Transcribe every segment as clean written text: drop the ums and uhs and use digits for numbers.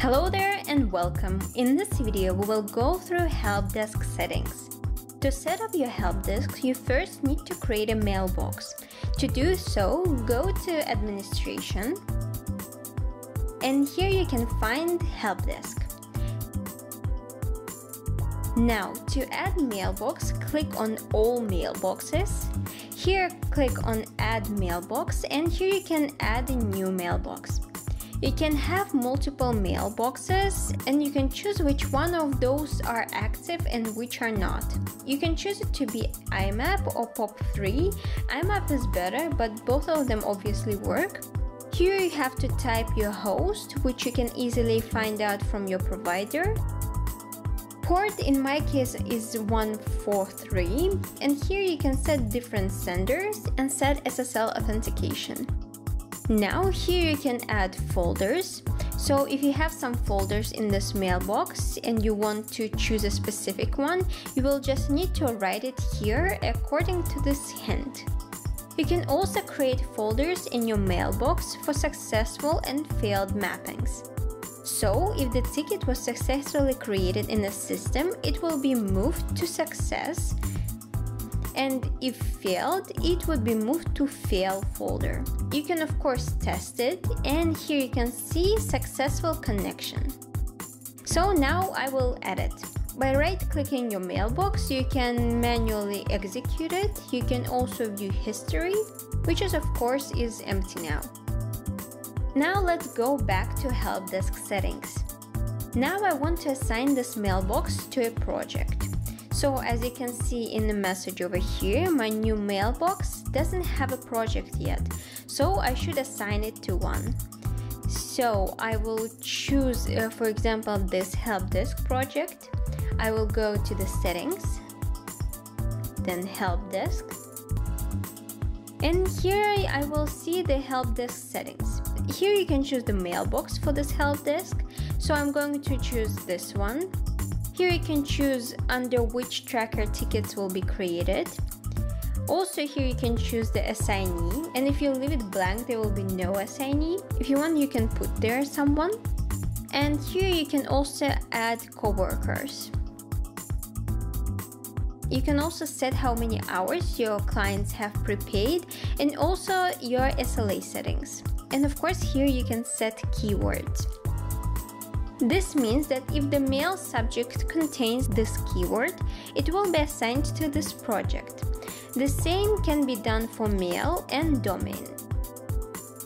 Hello there and welcome. In this video, we will go through HelpDesk settings. To set up your HelpDesk, you first need to create a mailbox. To do so, go to Administration, and here you can find HelpDesk. Now, to add mailbox, click on All Mailboxes. Here, click on Add Mailbox, and here you can add a new mailbox. You can have multiple mailboxes, and you can choose which one of those are active and which are not. You can choose it to be IMAP or POP3. IMAP is better, but both of them obviously work. Here you have to type your host, which you can easily find out from your provider. Port in my case is 143, and here you can set different senders and set SSL authentication. Now here you can add folders, so if you have some folders in this mailbox and you want to choose a specific one, you will just need to write it here according to this hint. You can also create folders in your mailbox for successful and failed mappings. So, if the ticket was successfully created in the system, it will be moved to success, and if failed, it would be moved to fail folder. You can of course test it, and here you can see successful connection. So now I will edit. By right-clicking your mailbox, you can manually execute it. You can also view history, which is of course is empty now. Now let's go back to HelpDesk settings. Now I want to assign this mailbox to a project. So as you can see in the message over here, my new mailbox doesn't have a project yet, so I should assign it to one. So I will choose, for example, this HelpDesk project. I will go to the settings, then HelpDesk, and here I will see the HelpDesk settings. Here you can choose the mailbox for this HelpDesk, so I'm going to choose this one. Here you can choose under which tracker tickets will be created. Also here you can choose the assignee, and if you leave it blank, there will be no assignee. If you want, you can put there someone. And here you can also add coworkers. You can also set how many hours your clients have prepaid, and also your SLA settings. And of course here you can set keywords. This means that if the mail subject contains this keyword, it will be assigned to this project. The same can be done for mail and domain.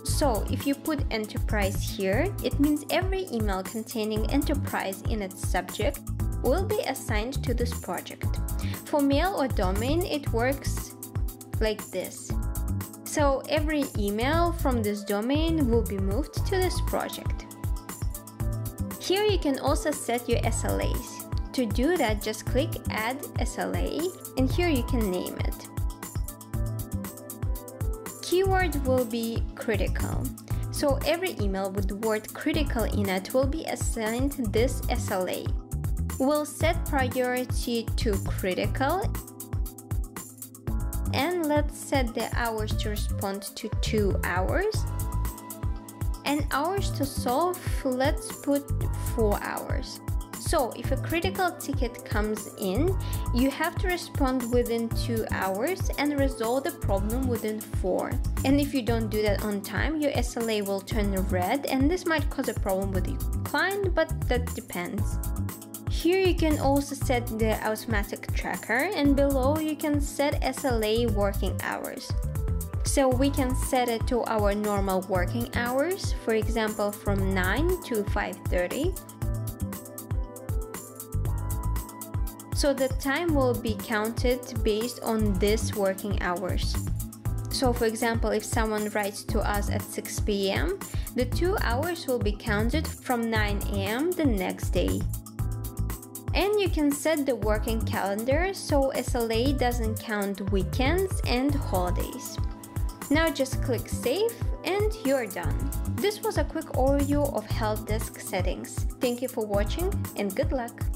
So if you put enterprise here, it means every email containing enterprise in its subject will be assigned to this project. For mail or domain, it works like this. So every email from this domain will be moved to this project. Here you can also set your SLAs. To do that, just click Add SLA, and here you can name it. Keyword will be critical. So every email with the word critical in it will be assigned this SLA. We'll set priority to critical, and let's set the hours to respond to 2 hours, and hours to solve, let's put 4 hours. So if a critical ticket comes in, you have to respond within 2 hours and resolve the problem within 4. And if you don't do that on time, your SLA will turn red, and this might cause a problem with your client, but that depends. Here you can also set the automatic tracker, and below you can set SLA working hours. So we can set it to our normal working hours, for example from 9 to 5:30. So the time will be counted based on this working hours. So for example, if someone writes to us at 6 p.m, the 2 hours will be counted from 9 a.m. the next day. And you can set the working calendar so SLA doesn't count weekends and holidays. Now just click Save, and you're done. This was a quick overview of HelpDesk settings. Thank you for watching, and good luck!